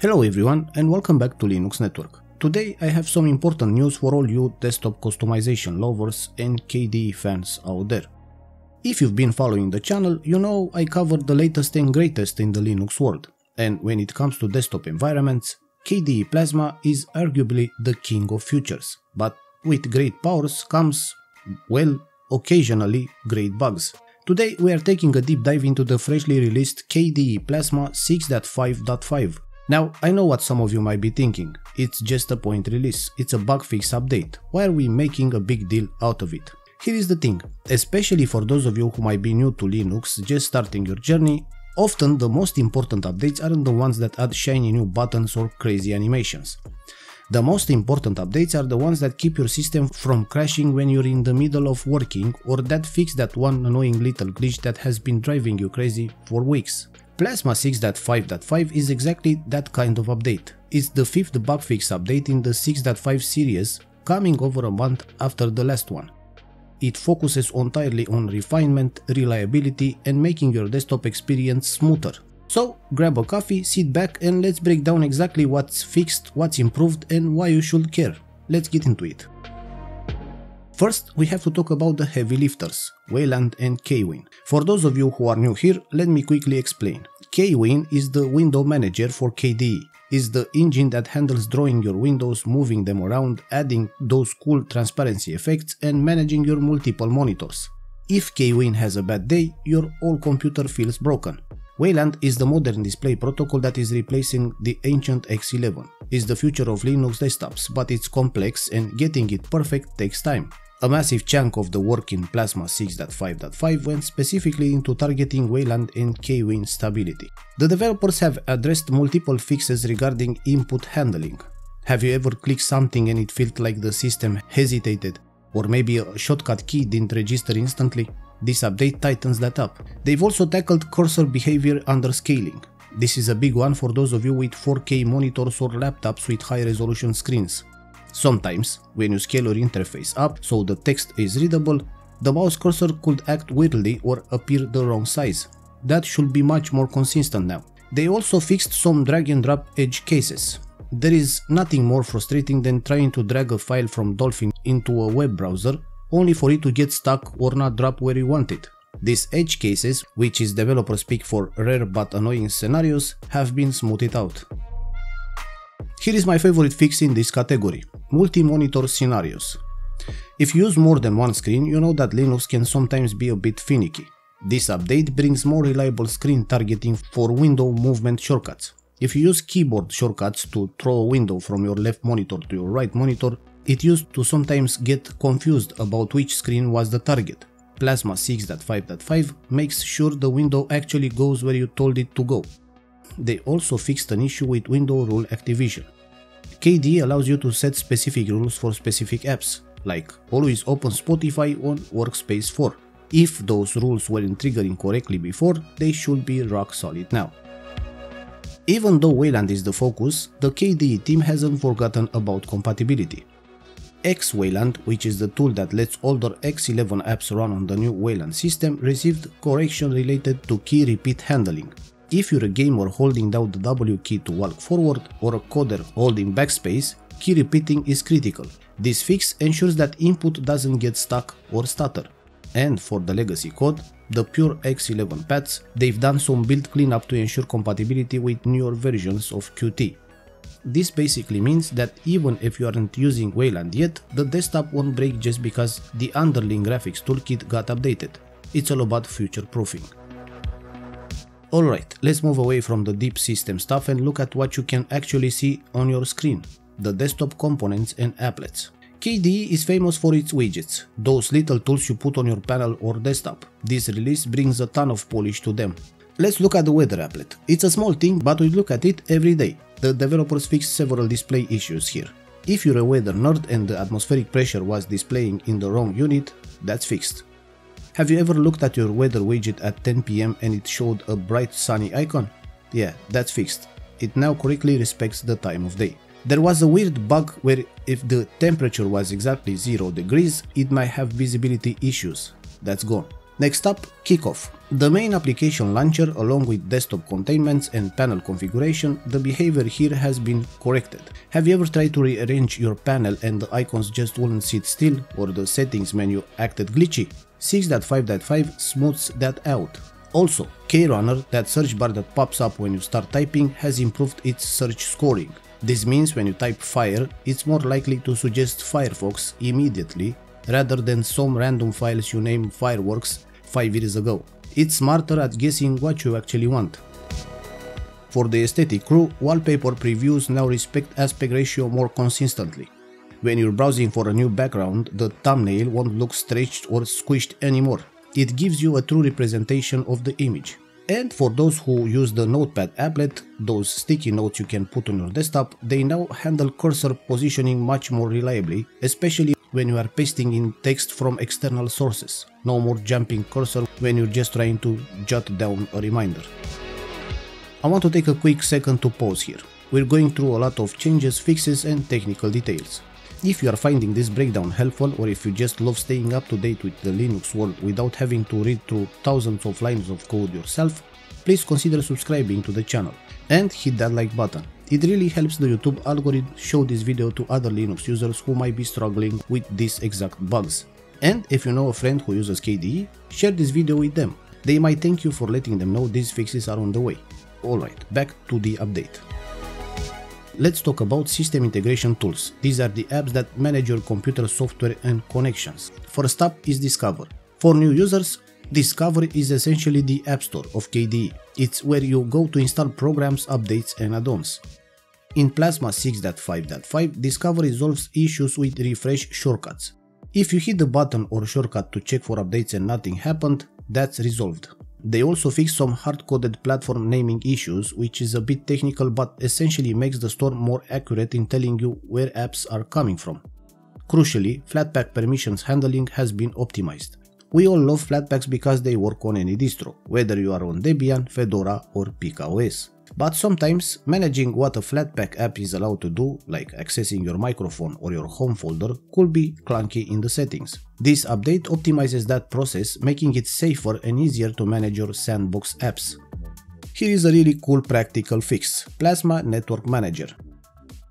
Hello everyone and welcome back to Linux Network. Today I have some important news for all you desktop customization lovers and KDE fans out there. If you've been following the channel, you know I covered the latest and greatest in the Linux world, and when it comes to desktop environments, KDE Plasma is arguably the king of features, but with great powers comes, well, occasionally great bugs. Today we are taking a deep dive into the freshly released KDE Plasma 6.5.5. Now, I know what some of you might be thinking, it's just a point release, it's a bug fix update, why are we making a big deal out of it? Here is the thing, especially for those of you who might be new to Linux, just starting your journey, often the most important updates aren't the ones that add shiny new buttons or crazy animations. The most important updates are the ones that keep your system from crashing when you're in the middle of working or that fix that one annoying little glitch that has been driving you crazy for weeks. Plasma 6.5.5 is exactly that kind of update. It's the fifth bug fix update in the 6.5 series, coming over a month after the last one. It focuses entirely on refinement, reliability, and making your desktop experience smoother. So, grab a coffee, sit back, and let's break down exactly what's fixed, what's improved, and why you should care. Let's get into it. First, we have to talk about the heavy lifters, Wayland and KWin. For those of you who are new here, let me quickly explain. KWin is the window manager for KDE. It's the engine that handles drawing your windows, moving them around, adding those cool transparency effects, and managing your multiple monitors. If KWin has a bad day, your whole computer feels broken. Wayland is the modern display protocol that is replacing the ancient X11. It's the future of Linux desktops, but it's complex and getting it perfect takes time. A massive chunk of the work in Plasma 6.5.5 went specifically into targeting Wayland and KWin stability. The developers have addressed multiple fixes regarding input handling. Have you ever clicked something and it felt like the system hesitated, or maybe a shortcut key didn't register instantly? This update tightens that up. They've also tackled cursor behavior under scaling. This is a big one for those of you with 4K monitors or laptops with high-resolution screens. Sometimes, when you scale your interface up so the text is readable, the mouse cursor could act weirdly or appear the wrong size. That should be much more consistent now. They also fixed some drag-and-drop edge cases. There is nothing more frustrating than trying to drag a file from Dolphin into a web browser, only for it to get stuck or not drop where you want it. These edge cases, which is developer speak for rare but annoying scenarios, have been smoothed out. Here is my favorite fix in this category, multi-monitor scenarios. If you use more than one screen, you know that Linux can sometimes be a bit finicky. This update brings more reliable screen targeting for window movement shortcuts. If you use keyboard shortcuts to throw a window from your left monitor to your right monitor, it used to sometimes get confused about which screen was the target. Plasma 6.5.5 makes sure the window actually goes where you told it to go. They also fixed an issue with window rule activation. KDE allows you to set specific rules for specific apps, like always open Spotify on Workspace 4. If those rules weren't triggering correctly before, they should be rock solid now. Even though Wayland is the focus, the KDE team hasn't forgotten about compatibility. X-Wayland, which is the tool that lets older X11 apps run on the new Wayland system, received correction related to key repeat handling. If you're a gamer holding down the W key to walk forward or a coder holding backspace, key repeating is critical. This fix ensures that input doesn't get stuck or stutter. And for the legacy code, the pure X11 paths, they've done some build cleanup to ensure compatibility with newer versions of Qt. This basically means that even if you aren't using Wayland yet, the desktop won't break just because the underlying graphics toolkit got updated. It's all about future proofing. Alright, let's move away from the deep system stuff and look at what you can actually see on your screen, the desktop components and applets. KDE is famous for its widgets, those little tools you put on your panel or desktop. This release brings a ton of polish to them. Let's look at the weather applet. It's a small thing, but we look at it every day. The developers fixed several display issues here. If you're a weather nerd and the atmospheric pressure was displaying in the wrong unit, that's fixed. Have you ever looked at your weather widget at 10 PM and it showed a bright sunny icon? Yeah, that's fixed. It now correctly respects the time of day. There was a weird bug where if the temperature was exactly 0 degrees, it might have visibility issues. That's gone. Next up, Kickoff. The main application launcher, along with desktop containments and panel configuration, the behavior here has been corrected. Have you ever tried to rearrange your panel and the icons just wouldn't sit still, or the settings menu acted glitchy? 6.5.5 smooths that out. Also, KRunner, that search bar that pops up when you start typing, has improved its search scoring. This means when you type fire, it's more likely to suggest Firefox immediately, rather than some random files you named fireworks 5 years ago. It's smarter at guessing what you actually want. For the aesthetic crew, wallpaper previews now respect aspect ratio more consistently. When you're browsing for a new background, the thumbnail won't look stretched or squished anymore. It gives you a true representation of the image. And for those who use the Notepad applet, those sticky notes you can put on your desktop, they now handle cursor positioning much more reliably, especially when you are pasting in text from external sources. No more jumping cursor when you're just trying to jot down a reminder. I want to take a quick second to pause here. We're going through a lot of changes, fixes and technical details. If you are finding this breakdown helpful, or if you just love staying up to date with the Linux world without having to read through thousands of lines of code yourself, please consider subscribing to the channel and hit that like button. It really helps the YouTube algorithm show this video to other Linux users who might be struggling with these exact bugs. And if you know a friend who uses KDE, share this video with them. They might thank you for letting them know these fixes are on the way. Alright, back to the update. Let's talk about system integration tools. These are the apps that manage your computer software and connections. First up is Discover. For new users, Discover is essentially the App Store of KDE. It's where you go to install programs, updates and add-ons. In Plasma 6.5.5, Discover resolves issues with refresh shortcuts. If you hit the button or shortcut to check for updates and nothing happened, that's resolved. They also fixed some hard-coded platform naming issues, which is a bit technical but essentially makes the store more accurate in telling you where apps are coming from. Crucially, Flatpak permissions handling has been optimized. We all love Flatpaks because they work on any distro, whether you are on Debian, Fedora or PikaOS. But sometimes, managing what a Flatpak app is allowed to do, like accessing your microphone or your home folder, could be clunky in the settings. This update optimizes that process, making it safer and easier to manage your sandbox apps. Here is a really cool practical fix: Plasma NetworkManager.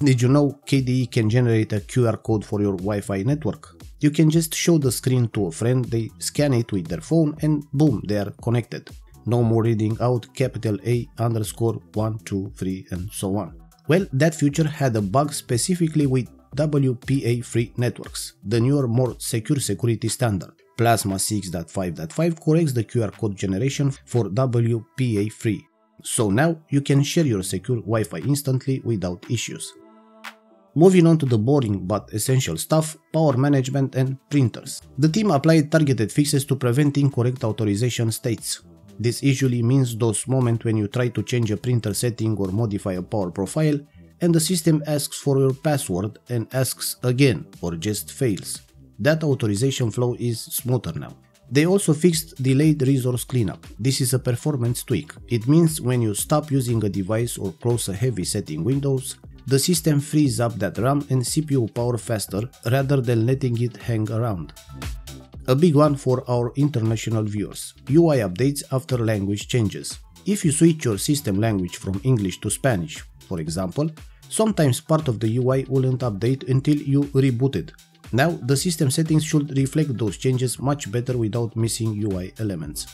Did you know KDE can generate a QR code for your Wi-Fi network? You can just show the screen to a friend, they scan it with their phone and boom, they are connected. No more reading out capital A underscore 1, 2, 3 and so on. Well, that feature had a bug specifically with WPA3 networks, the newer, more secure security standard. Plasma 6.5.5 corrects the QR code generation for WPA3, so now you can share your secure Wi-Fi instantly without issues. Moving on to the boring but essential stuff, power management and printers. The team applied targeted fixes to prevent incorrect authorization states. This usually means those moments when you try to change a printer setting or modify a power profile and the system asks for your password and asks again or just fails. That authorization flow is smoother now. They also fixed delayed resource cleanup. This is a performance tweak. It means when you stop using a device or close a heavy setting windows, the system frees up that RAM and CPU power faster rather than letting it hang around. A big one for our international viewers, UI updates after language changes. If you switch your system language from English to Spanish, for example, sometimes part of the UI wouldn't update until you reboot it. Now, the system settings should reflect those changes much better without missing UI elements.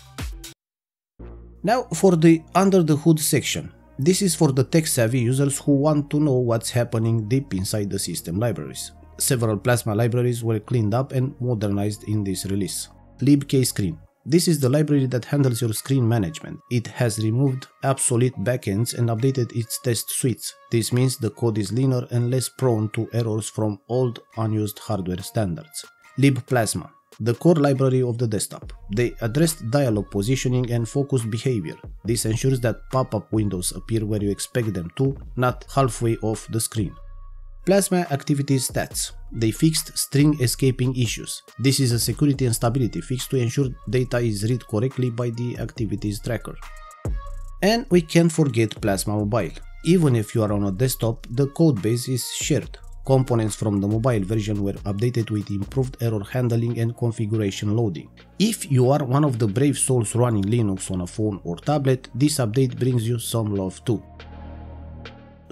Now for the under the hood section. This is for the tech-savvy users who want to know what's happening deep inside the system libraries. Several Plasma libraries were cleaned up and modernized in this release. LibKScreen. This is the library that handles your screen management. It has removed obsolete backends and updated its test suites. This means the code is leaner and less prone to errors from old, unused hardware standards. LibPlasma, the core library of the desktop. They addressed dialog positioning and focused behavior. This ensures that pop-up windows appear where you expect them to, not halfway off the screen. Plasma Activity Stats. They fixed string escaping issues. This is a security and stability fix to ensure data is read correctly by the activities tracker. And we can't forget Plasma Mobile. Even if you are on a desktop, the codebase is shared. Components from the mobile version were updated with improved error handling and configuration loading. If you are one of the brave souls running Linux on a phone or tablet, this update brings you some love too.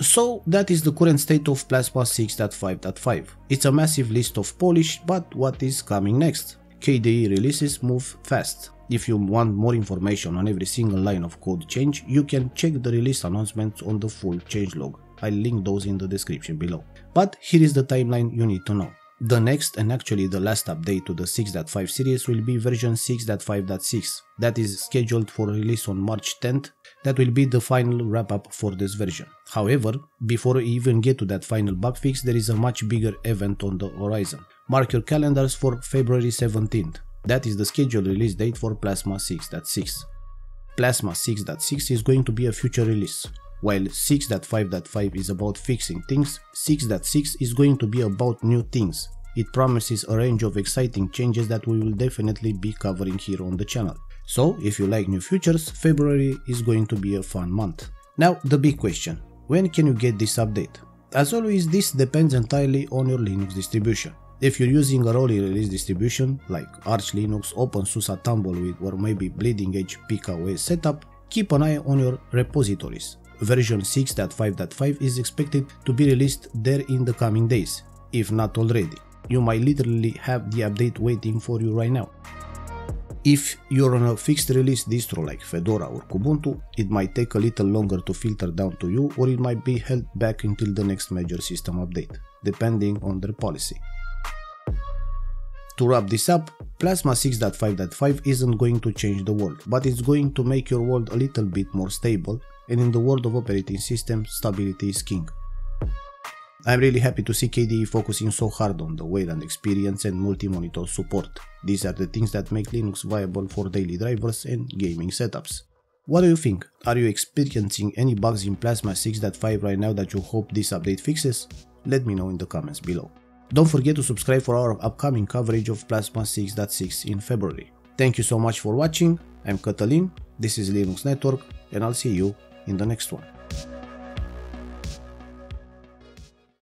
So that is the current state of Plasma 6.5.5. It's a massive list of polish, but what is coming next? KDE releases move fast. If you want more information on every single line of code change, you can check the release announcements on the full changelog. I'll link those in the description below. But here is the timeline you need to know. The next and actually the last update to the 6.5 series will be version 6.5.6, that is scheduled for release on March 10th, that will be the final wrap-up for this version. However, before we even get to that final bug fix, there is a much bigger event on the horizon. Mark your calendars for February 17th, that is the scheduled release date for Plasma 6.6. Plasma 6.6 is going to be a future release. While 6.5.5 is about fixing things, 6.6 is going to be about new things. It promises a range of exciting changes that we will definitely be covering here on the channel. So, if you like new features, February is going to be a fun month. Now, the big question, when can you get this update? As always, this depends entirely on your Linux distribution. If you're using an early release distribution, like Arch Linux, OpenSUSE, Tumbleweed, or maybe bleeding edge PikaOS setup, keep an eye on your repositories. Version 6.5.5 is expected to be released there in the coming days, if not already. You might literally have the update waiting for you right now. If you're on a fixed release distro like Fedora or Kubuntu, it might take a little longer to filter down to you, or it might be held back until the next major system update, depending on their policy. To wrap this up, Plasma 6.5.5 isn't going to change the world, but it's going to make your world a little bit more stable, and in the world of operating systems, stability is king. I'm really happy to see KDE focusing so hard on the Wayland experience and multi-monitor support. These are the things that make Linux viable for daily drivers and gaming setups. What do you think? Are you experiencing any bugs in Plasma 6.5 right now that you hope this update fixes? Let me know in the comments below. Don't forget to subscribe for our upcoming coverage of Plasma 6.6 in February. Thank you so much for watching. I'm Catalin, this is Linux Network, and I'll see you in the next one.